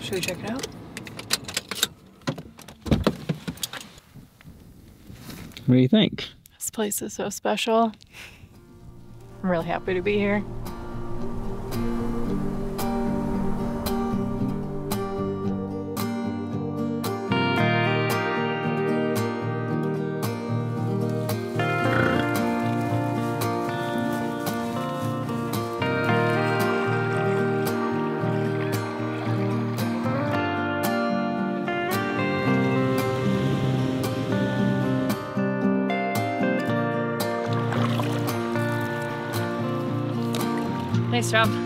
Should we check it out? What do you think? This place is so special. I'm really happy to be here. Nice job. Okay.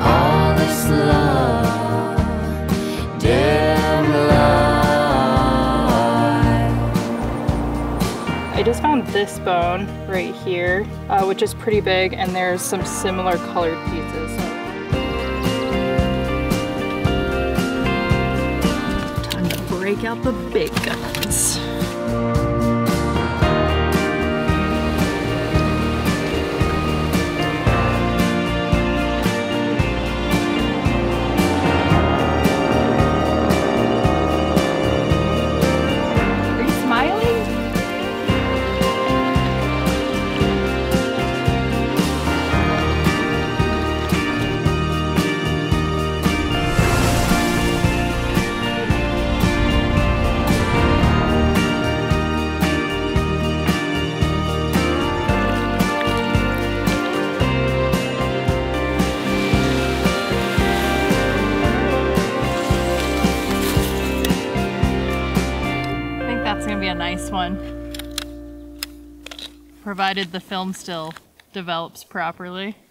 All this love, dim light. I just found this bone right here, which is pretty big, and there's some similar colored pieces. Break out the big guns. Are you smiling? Nice one, provided the film still develops properly.